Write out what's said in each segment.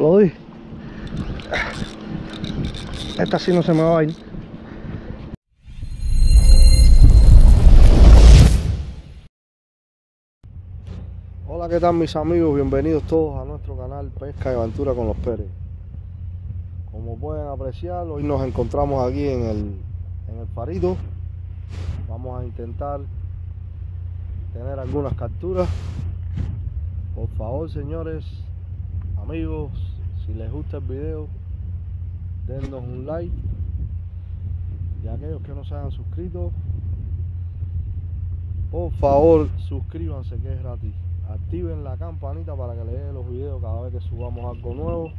Lo doy. Esta sí no se me va a ir. Hola, ¿qué tal mis amigos? Bienvenidos todos a nuestro canal Pesca y Aventura con los Pérez. Como pueden apreciar, hoy nos encontramos aquí en el farito. Vamos a intentar tener algunas capturas. Por favor, señores, amigos, si les gusta el video, dennos un like, y aquellos que no se hayan suscrito, por favor suscríbanse, que es gratis. Activen la campanita para que les den los videos cada vez que subamos algo nuevo,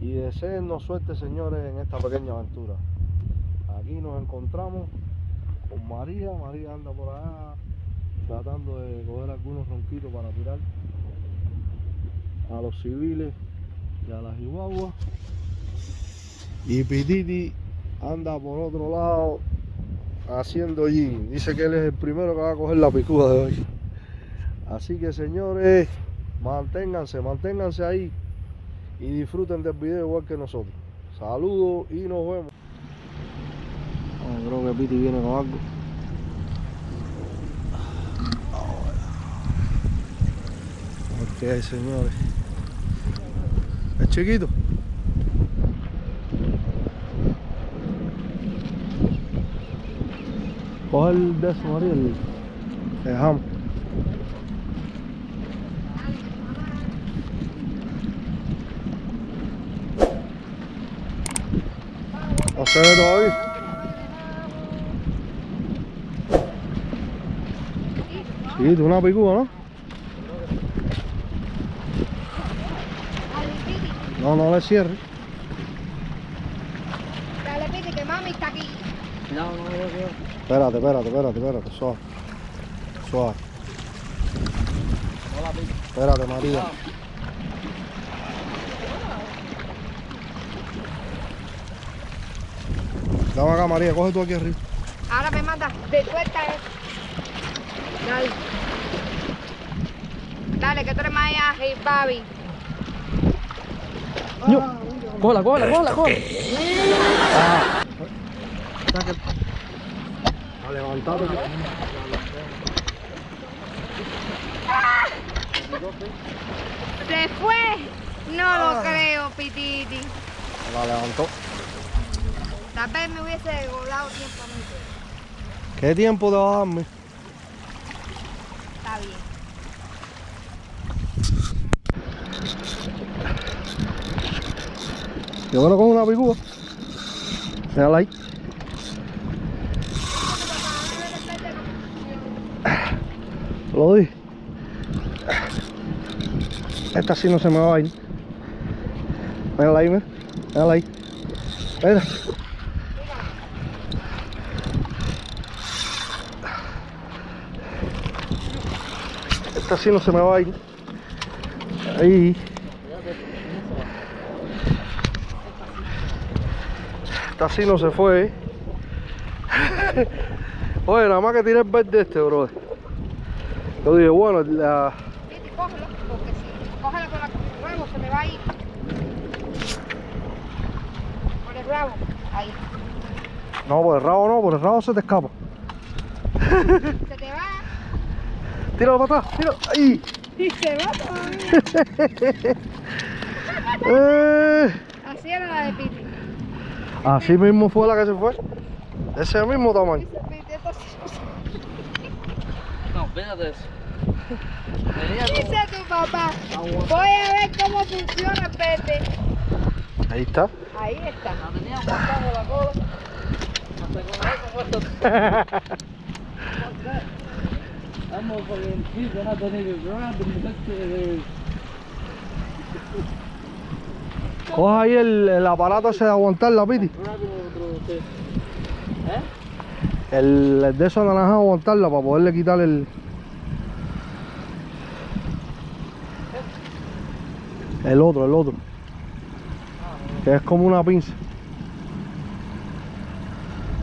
y deseennos suerte, señores, en esta pequeña aventura. Aquí nos encontramos con María. María anda por allá tratando de coger algunos ronquitos para tirar a los civiles y a las chihuahuas. Y Pititi anda por otro lado haciendo gin. Dice que él es el primero que va a coger la picuda de hoy. Así que, señores, manténganse ahí y disfruten del video igual que nosotros. Saludos y nos vemos. Creo que Piti viene con algo. Ok, señores. Es chiquito. Coge el de su marido, dejamos. No se ve todavía. Chiquito, una picuda, ¿no? No, no le cierre. Dale, Piti, que mami está aquí. No. Espérate, suave. Hola, Piti. Espérate, María. Dame acá, María, coge tú aquí arriba. Ahora me manda, de suelta es. Dale, que tú eres más ágil, papi. Cógela. Ah. A levantar. ¿Se fue? No lo creo, Pititi. La levantó. Tal vez me hubiese volado tiempo a mí. ¿Qué tiempo te va a darme? Está bien. Yo creo con una picuda. Déjala ahí. Lo doy. Esta sí no se me va a ir. Mírala ahí, mira. Esta sí no se me va a ir. Ahí. Esta sí no se fue, ¿eh? Oye, nada más que tiré el verde este, bro. Yo dije, bueno, la... Vete, cógelo, porque si cógelo con el rabo se me va a ir. Con el rabo, ahí. No, por el rabo no, por el rabo se te escapa. Se te va. Tíralo para atrás, tíralo. ¡Ahí! Y se va todavía. Así era la de Piti. Así mismo fue la que se fue. Ese mismo tamaño. Mírate eso. Dice tu papá. Voy a ver cómo funciona, Pepe. Ahí está. La tenía aguantando la cola. Hasta con eso fue. Vamos con el chico, no tenés que grabar. Coja ahí el aparato ese de aguantar la Piti. El de esos naranjas aguantarla para poderle quitar el. El otro. Que es como una pinza.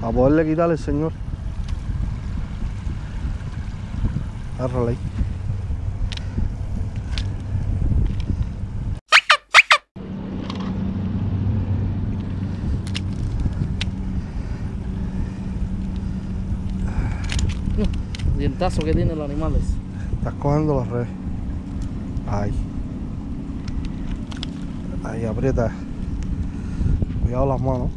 Para poderle quitar el señor. Agárrala ahí. pintazo que tienen los animales. Estás cogiendo la red. Ahí. Ahí, aprieta. Cuidado las manos.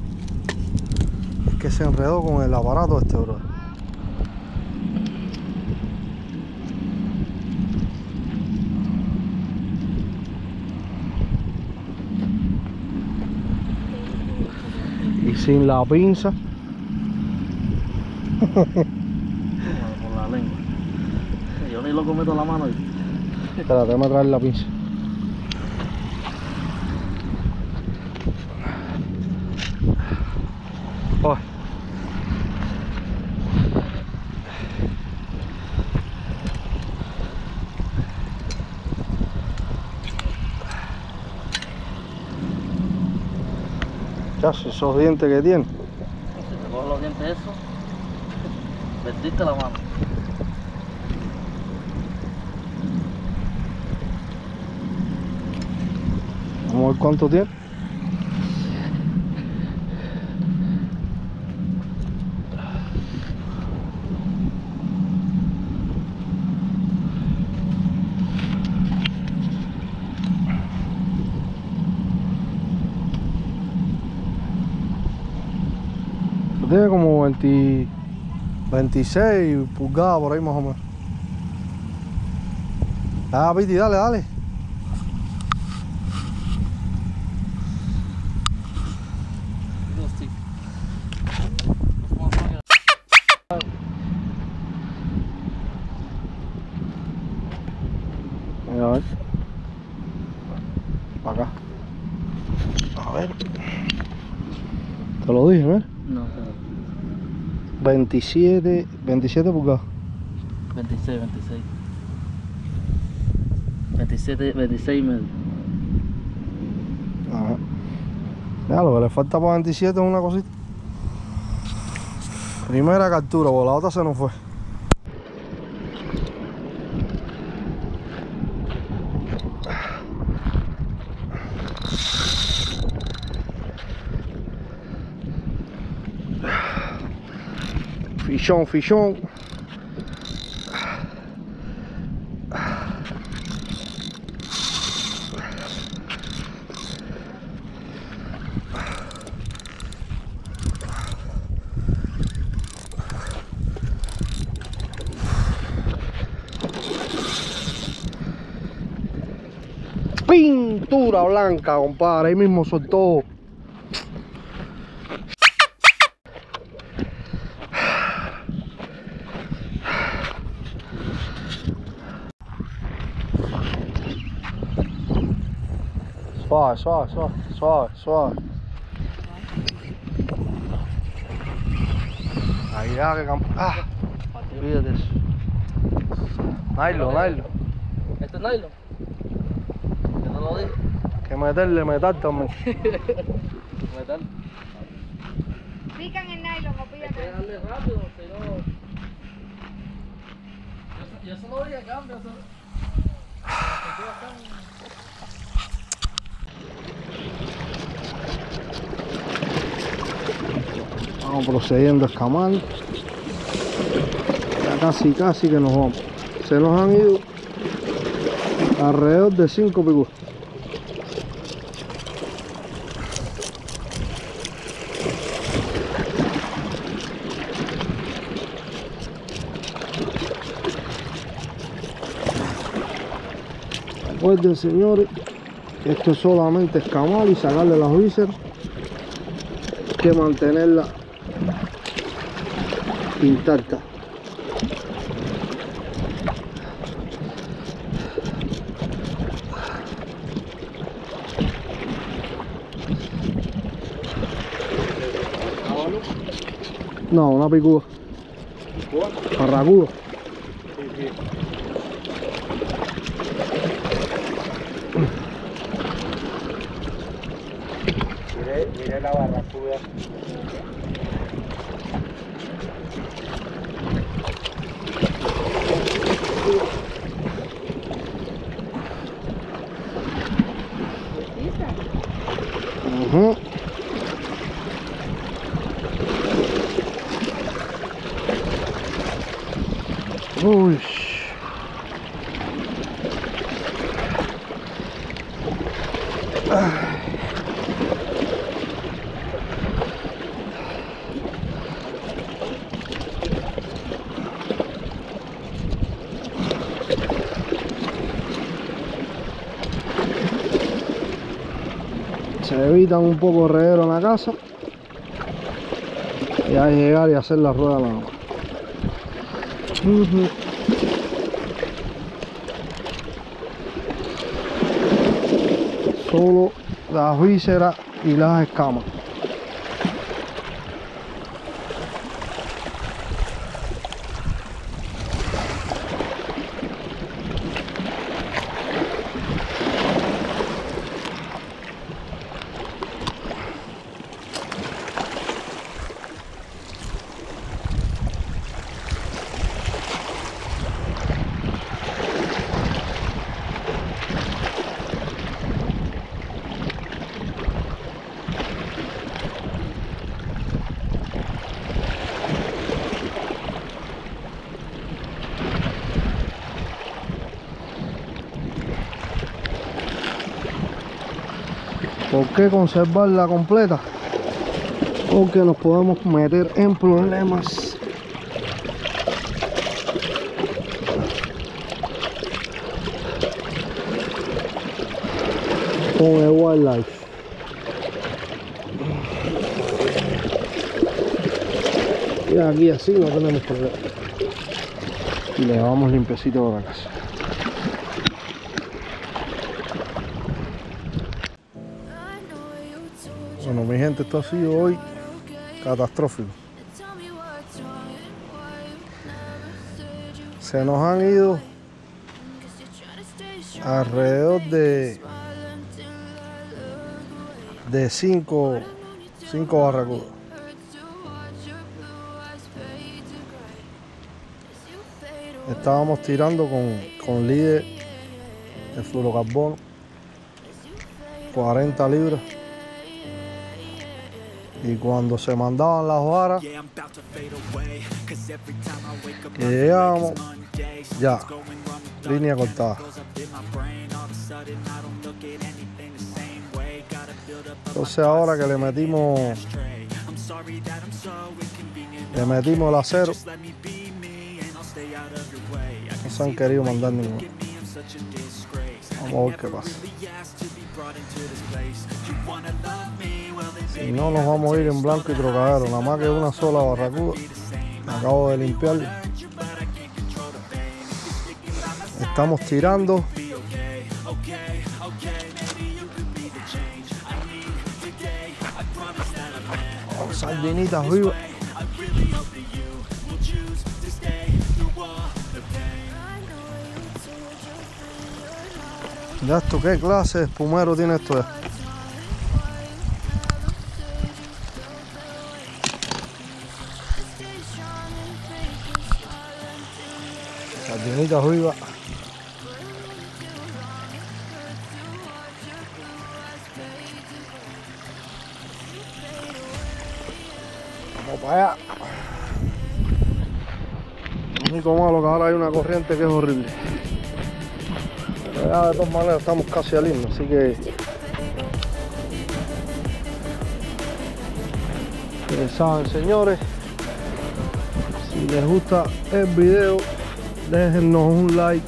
Es que se enredó con el aparato este, bro. Y sin la pinza. Con la lengua. Yo ni loco meto la mano ahí. Espera, déjame traer la pinza. Oh. Ya, si esos dientes que tiene. Si te coges los dientes esos, perdiste la mano. Vamos a ver cuánto tiene. Tiene como 26 pulgadas por ahí más o menos. Ah, Piti, dale, dale. Mira, a ver. Para acá. A ver. Te lo dije, ¿ver? No, pero... 27 pulgadas. 26 y medio. Ajá. Ya, lo que le falta para 27 es una cosita. Primera captura, por la otra se nos fue. Fichón, fichón. Pintura blanca, compadre. Ahí mismo soltó. Suave, suave, suave, suave, suave. Ahí ya que campo. Ah, olvídate eso. Nylon, nylon. ¿Este es nylon? ¿Qué no lo dije? Que meterle metal también. ¿Metal? Pican el nylon, no pican. Hay que darle rápido, pero... Yo solo voy a cambiar, solo... Vamos procediendo a escamar. Ya casi, casi que nos vamos. Se nos han ido alrededor de 5 picúas. Recuerden, señores, esto es solamente escamar y sacarle las vísceras. Hay que mantenerla intacta. No, una picuda. Barracuda. Mire la barracuda. Uh-huh. Se evitan un poco reguero en la casa y a llegar y hacer la rueda nada más. Solo las vísceras y las escamas. ¿Por qué conservarla completa? Porque nos podemos meter en problemas. Con el wildlife. Y aquí así no tenemos problemas. Y le vamos limpiecito para la casa. Bueno, mi gente, esto ha sido hoy catastrófico. Se nos han ido alrededor de 5 barracudas. Estábamos tirando con líder de fluorocarbono, 40 libras. Y cuando se mandaban las varas, que llegábamos, ya, línea cortada. Entonces ahora que le metimos el acero, no se han querido mandar ninguno. Vamos a ver qué pasa. Si no, nos vamos a ir en blanco y trocadero. Nada más que una sola barracuda. Me acabo de limpiar. Estamos tirando. Oh, sardinitas vivas. Ya esto, ¿qué clase de espumero tiene esto ya? Sardinitas vivas. Vamos para allá. Lo único malo que ahora hay una corriente que es horrible. Ya de todas maneras estamos casi al himno, así que saben, señores, si les gusta el video, déjennos un like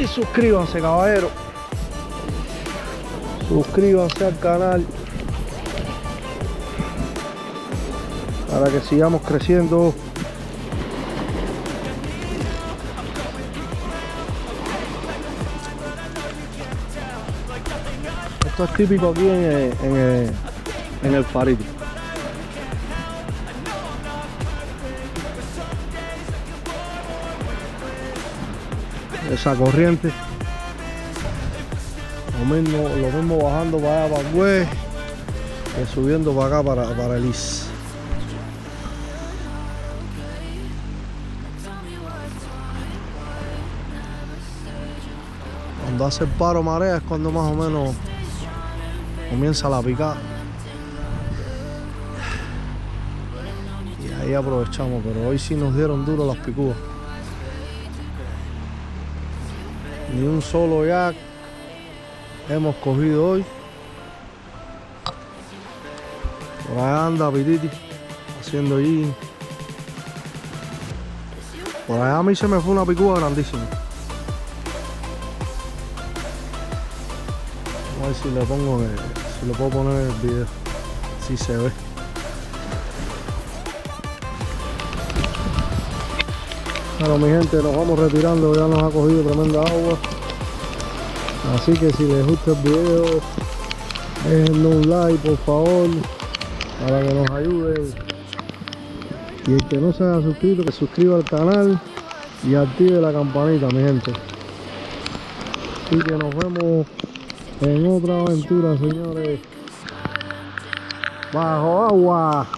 y suscríbanse, caballeros. Suscríbanse al canal para que sigamos creciendo. Esto es típico aquí en el Fariti. Esa corriente. Lo mismo bajando para allá para el güey, que subiendo para acá para el Is. Cuando hace el paro marea es cuando más o menos comienza la picada y ahí aprovechamos, pero hoy sí nos dieron duro las picúas. Ni un solo jack, hemos cogido hoy. Por ahí anda Pititi haciendo allí. Por allá a mí se me fue una picúa grandísima. A ver si le pongo, si le puedo poner el video, si se ve. Bueno, mi gente, nos vamos retirando, ya nos ha cogido tremenda agua. Así que si les gusta el video, déjenle un like por favor, para que nos ayuden. Y el que no se haya suscrito, que suscriba al canal y active la campanita, mi gente. Así que nos vemos en otra aventura, señores. Bajo agua.